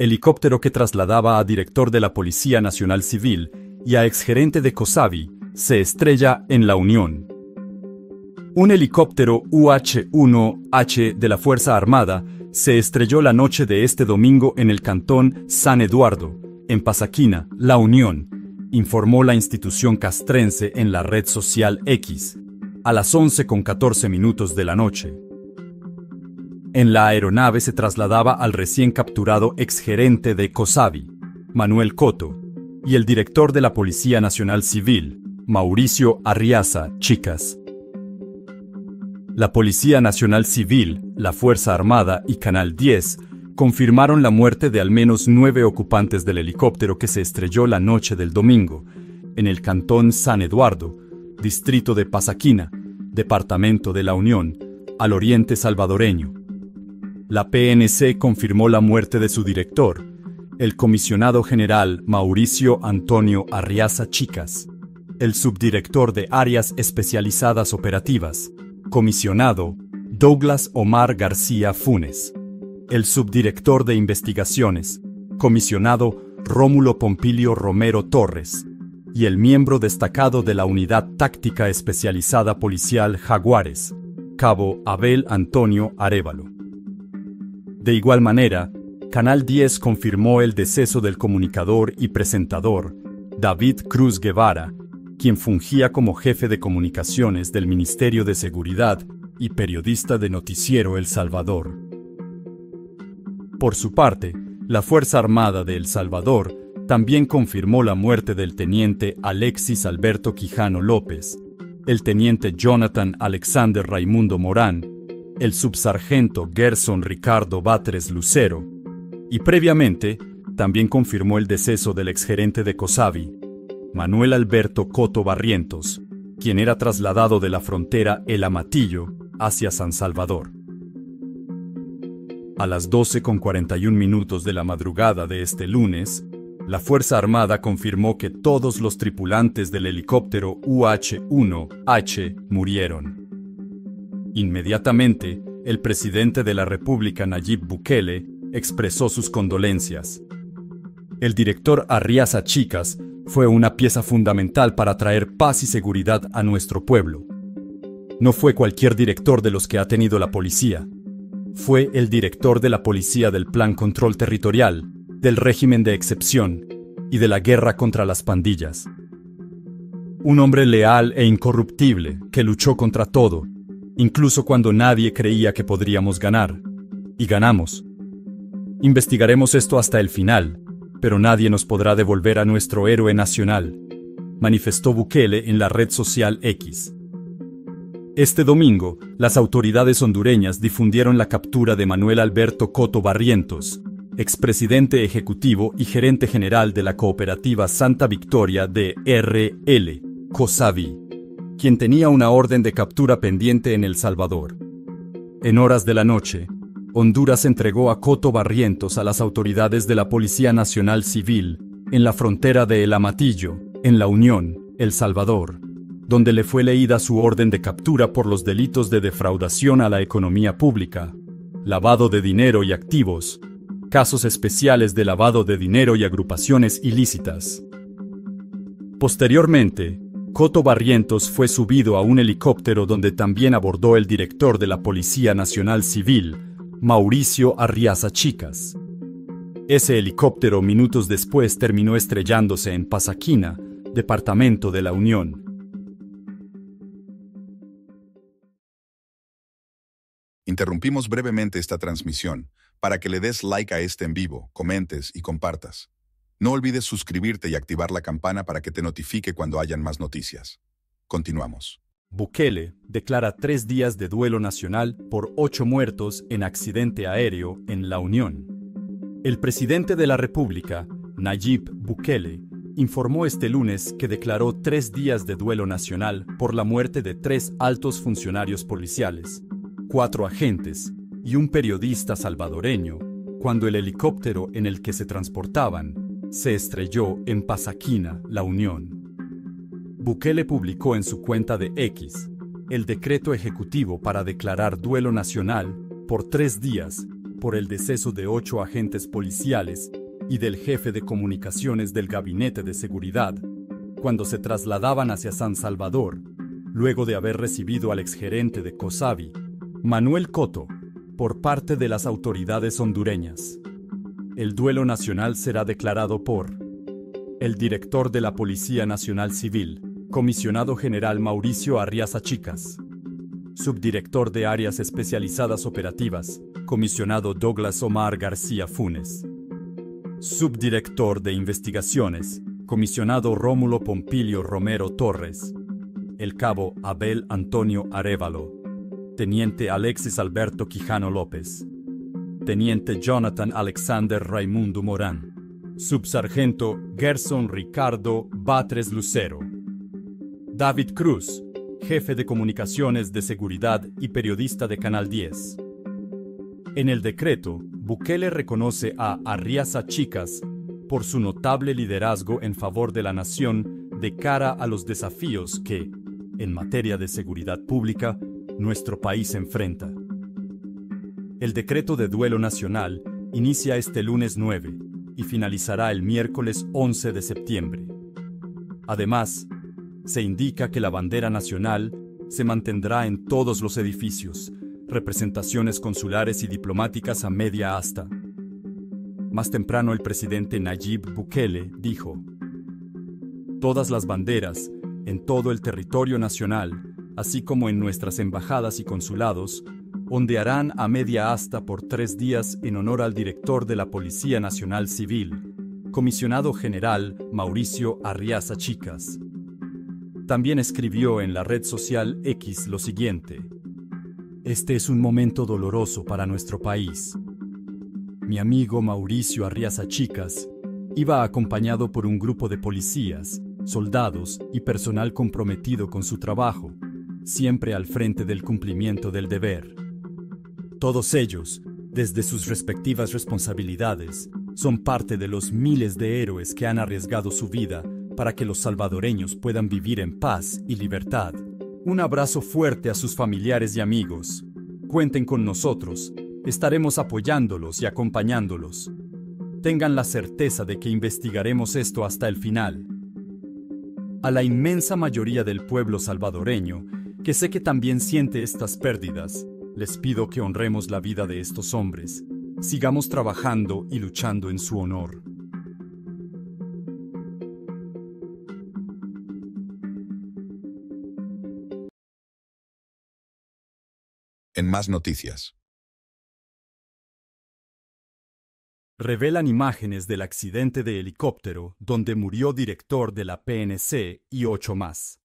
helicóptero que trasladaba a director de la Policía Nacional Civil y a exgerente de COSAVI, se estrella en La Unión. Un helicóptero UH-1H de la Fuerza Armada se estrelló la noche de este domingo en el cantón San Eduardo, en Pasaquina, La Unión, informó la institución castrense en la red social X, a las 11:14 de la noche. En la aeronave se trasladaba al recién capturado exgerente de COSAVI, Manuel Coto, y el director de la Policía Nacional Civil, Mauricio Arriaza Chicas. La Policía Nacional Civil, la Fuerza Armada y Canal 10 confirmaron la muerte de al menos 9 ocupantes del helicóptero que se estrelló la noche del domingo en el cantón San Eduardo, distrito de Pasaquina, departamento de La Unión, al oriente salvadoreño. La PNC confirmó la muerte de su director, el comisionado general Mauricio Antonio Arriaza Chicas, el subdirector de Áreas Especializadas Operativas, comisionado Douglas Omar García Funes, el subdirector de Investigaciones, comisionado Rómulo Pompilio Romero Torres, y el miembro destacado de la Unidad Táctica Especializada Policial Jaguares, cabo Abel Antonio Arévalo. De igual manera, Canal 10 confirmó el deceso del comunicador y presentador David Cruz Guevara, quien fungía como jefe de comunicaciones del Ministerio de Seguridad y periodista de Noticiero El Salvador. Por su parte, la Fuerza Armada de El Salvador también confirmó la muerte del teniente Alexis Alberto Quijano López, el teniente Jonathan Alexander Raimundo Morán, el subsargento Gerson Ricardo Batres Lucero, y previamente también confirmó el deceso del exgerente de COSAVI, Manuel Alberto Coto Barrientos, quien era trasladado de la frontera El Amatillo hacia San Salvador. A las 12:41 de la madrugada de este lunes, la Fuerza Armada confirmó que todos los tripulantes del helicóptero UH-1H murieron. Inmediatamente, el presidente de la República, Nayib Bukele, expresó sus condolencias. El director Arriaza Chicas fue una pieza fundamental para traer paz y seguridad a nuestro pueblo. No fue cualquier director de los que ha tenido la policía. Fue el director de la policía del Plan Control Territorial, del régimen de excepción y de la guerra contra las pandillas. Un hombre leal e incorruptible que luchó contra todo, incluso cuando nadie creía que podríamos ganar. Y ganamos. Investigaremos esto hasta el final, pero nadie nos podrá devolver a nuestro héroe nacional, manifestó Bukele en la red social X. Este domingo, las autoridades hondureñas difundieron la captura de Manuel Alberto Coto Barrientos, expresidente ejecutivo y gerente general de la cooperativa Santa Victoria de RL, COSAVI, quien tenía una orden de captura pendiente en El Salvador. En horas de la noche, Honduras entregó a Coto Barrientos a las autoridades de la Policía Nacional Civil en la frontera de El Amatillo, en La Unión, El Salvador, donde le fue leída su orden de captura por los delitos de defraudación a la economía pública, lavado de dinero y activos, casos especiales de lavado de dinero y agrupaciones ilícitas. Posteriormente, Coto Barrientos fue subido a un helicóptero donde también abordó el director de la Policía Nacional Civil, Mauricio Arriaza Chicas. Ese helicóptero minutos después terminó estrellándose en Pasaquina, departamento de La Unión. Interrumpimos brevemente esta transmisión para que le des like a este en vivo, comentes y compartas. No olvides suscribirte y activar la campana para que te notifique cuando hayan más noticias. Continuamos. Bukele declara 3 días de duelo nacional por 8 muertos en accidente aéreo en La Unión. El presidente de la República, Nayib Bukele, informó este lunes que declaró 3 días de duelo nacional por la muerte de 3 altos funcionarios policiales, 4 agentes y un periodista salvadoreño, cuando el helicóptero en el que se transportaban se estrelló en Pasaquina, La Unión. Bukele publicó en su cuenta de X el decreto ejecutivo para declarar duelo nacional por 3 días por el deceso de 8 agentes policiales y del jefe de comunicaciones del Gabinete de Seguridad, cuando se trasladaban hacia San Salvador, luego de haber recibido al exgerente de COSAVI, Manuel Coto, por parte de las autoridades hondureñas. El duelo nacional será declarado por el director de la Policía Nacional Civil, comisionado general Mauricio Arriaza Chicas, subdirector de Áreas Especializadas Operativas, comisionado Douglas Omar García Funes, subdirector de Investigaciones, comisionado Rómulo Pompilio Romero Torres, el cabo Abel Antonio Arévalo, teniente Alexis Alberto Quijano López, teniente Jonathan Alexander Raimundo Morán, subsargento Gerson Ricardo Batres Lucero, David Cruz, jefe de comunicaciones de seguridad y periodista de Canal 10. En el decreto, Bukele reconoce a Arriaza Chicas por su notable liderazgo en favor de la nación de cara a los desafíos que, en materia de seguridad pública, nuestro país enfrenta. El decreto de duelo nacional inicia este lunes 9 y finalizará el miércoles 11 de septiembre. Además, se indica que la bandera nacional se mantendrá en todos los edificios, representaciones consulares y diplomáticas a media asta. Más temprano, el presidente Nayib Bukele dijo: "Todas las banderas en todo el territorio nacional, así como en nuestras embajadas y consulados, ondearán a media asta por 3 días en honor al director de la Policía Nacional Civil, comisionado general Mauricio Arriaza Chicas". También escribió en la red social X lo siguiente: "Este es un momento doloroso para nuestro país. Mi amigo Mauricio Arriaza Chicas iba acompañado por un grupo de policías, soldados y personal comprometido con su trabajo, siempre al frente del cumplimiento del deber. Todos ellos, desde sus respectivas responsabilidades, son parte de los miles de héroes que han arriesgado su vida para que los salvadoreños puedan vivir en paz y libertad. Un abrazo fuerte a sus familiares y amigos. Cuenten con nosotros, estaremos apoyándolos y acompañándolos. Tengan la certeza de que investigaremos esto hasta el final". A la inmensa mayoría del pueblo salvadoreño, que sé que también siente estas pérdidas, les pido que honremos la vida de estos hombres. Sigamos trabajando y luchando en su honor. En más noticias. Revelan imágenes del accidente de helicóptero donde murió director de la PNC y 8 más.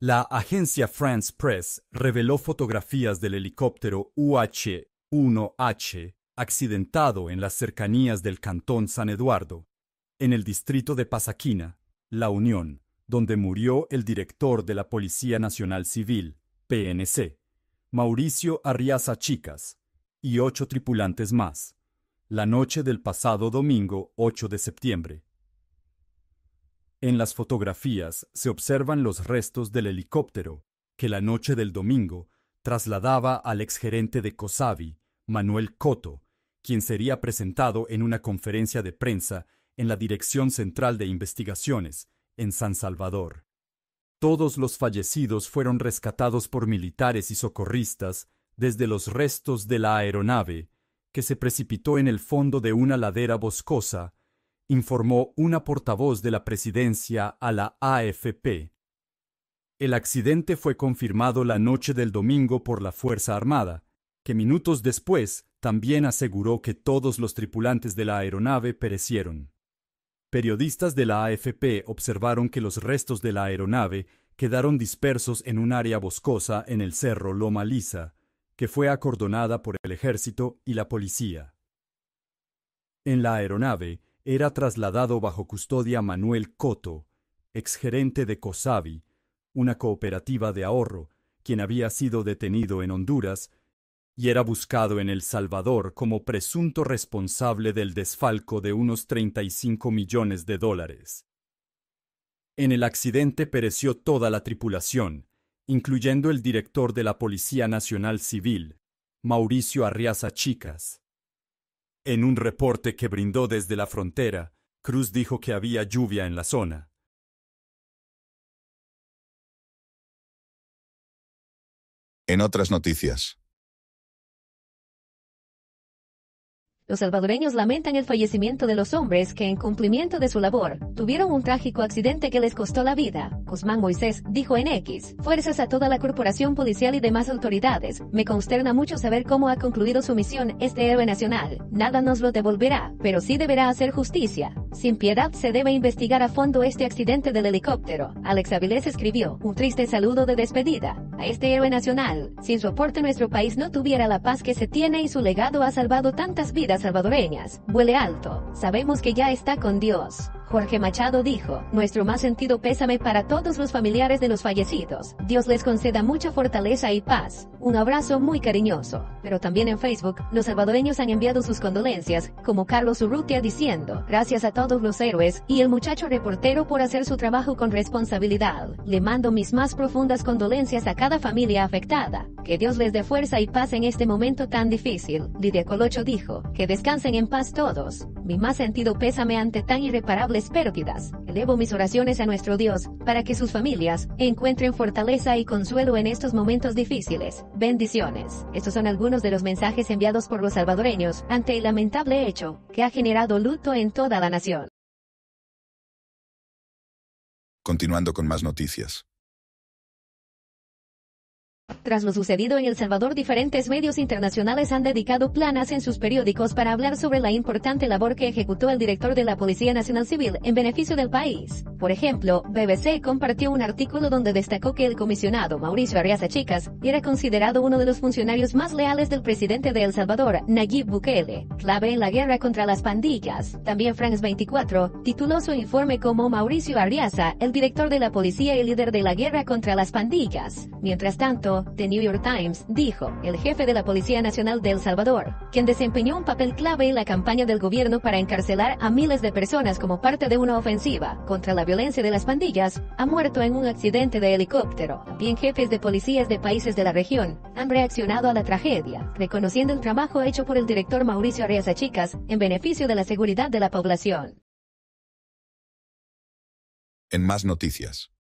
La agencia France Press reveló fotografías del helicóptero UH-1H accidentado en las cercanías del cantón San Eduardo, en el distrito de Pasaquina, La Unión, donde murió el director de la Policía Nacional Civil, PNC, Mauricio Arriaza Chicas, y 8 tripulantes más, la noche del pasado domingo 8 de septiembre. En las fotografías se observan los restos del helicóptero que la noche del domingo trasladaba al exgerente de COSAVI, Manuel Coto, quien sería presentado en una conferencia de prensa en la Dirección Central de Investigaciones, en San Salvador. Todos los fallecidos fueron rescatados por militares y socorristas desde los restos de la aeronave, que se precipitó en el fondo de una ladera boscosa, informó una portavoz de la presidencia a la AFP. El accidente fue confirmado la noche del domingo por la Fuerza Armada, que minutos después también aseguró que todos los tripulantes de la aeronave perecieron. Periodistas de la AFP observaron que los restos de la aeronave quedaron dispersos en un área boscosa en el cerro Loma Lisa, que fue acordonada por el ejército y la policía. En la aeronave era trasladado bajo custodia Manuel Coto, exgerente de COSAVI, una cooperativa de ahorro, quien había sido detenido en Honduras y era buscado en El Salvador como presunto responsable del desfalco de unos $35 millones. En el accidente pereció toda la tripulación, incluyendo el director de la Policía Nacional Civil, Mauricio Arriaza Chicas, En un reporte que brindó desde la frontera, Cruz dijo que había lluvia en la zona. En otras noticias. Los salvadoreños lamentan el fallecimiento de los hombres que, en cumplimiento de su labor, tuvieron un trágico accidente que les costó la vida. Guzmán Moisés dijo en X: "Fuerzas a toda la corporación policial y demás autoridades. Me consterna mucho saber cómo ha concluido su misión este héroe nacional. Nada nos lo devolverá, pero sí deberá hacer justicia. Sin piedad se debe investigar a fondo este accidente del helicóptero". Alex Avilés escribió: "Un triste saludo de despedida a este héroe nacional. Sin su aporte nuestro país no tuviera la paz que se tiene y su legado ha salvado tantas vidas salvadoreñas. Vuele alto, sabemos que ya está con Dios". Jorge Machado dijo: "Nuestro más sentido pésame para todos los familiares de los fallecidos. Dios les conceda mucha fortaleza y paz. Un abrazo muy cariñoso". Pero también en Facebook, los salvadoreños han enviado sus condolencias, como Carlos Urrutia diciendo: "Gracias a todos los héroes y el muchacho reportero por hacer su trabajo con responsabilidad. Le mando mis más profundas condolencias a cada familia afectada. Que Dios les dé fuerza y paz en este momento tan difícil". Lidia Colocho dijo: "Que descansen en paz todos. Mi más sentido pésame ante tan irreparables pérdidas. Elevo mis oraciones a nuestro Dios, para que sus familias encuentren fortaleza y consuelo en estos momentos difíciles. Bendiciones". Estos son algunos de los mensajes enviados por los salvadoreños ante el lamentable hecho, que ha generado luto en toda la nación. Continuando con más noticias. Tras lo sucedido en El Salvador, diferentes medios internacionales han dedicado planas en sus periódicos para hablar sobre la importante labor que ejecutó el director de la Policía Nacional Civil en beneficio del país. Por ejemplo, BBC compartió un artículo donde destacó que el comisionado Mauricio Arriaza Chicas era considerado uno de los funcionarios más leales del presidente de El Salvador, Nayib Bukele, clave en la guerra contra las pandillas. También France 24 tituló su informe como "Mauricio Arriaza, el director de la policía y líder de la guerra contra las pandillas". Mientras tanto, The New York Times dijo: "El jefe de la Policía Nacional de El Salvador, quien desempeñó un papel clave en la campaña del gobierno para encarcelar a miles de personas como parte de una ofensiva contra la violencia de las pandillas, ha muerto en un accidente de helicóptero". También jefes de policías de países de la región han reaccionado a la tragedia, reconociendo el trabajo hecho por el director Mauricio Arriaza Chicas en beneficio de la seguridad de la población. En más noticias.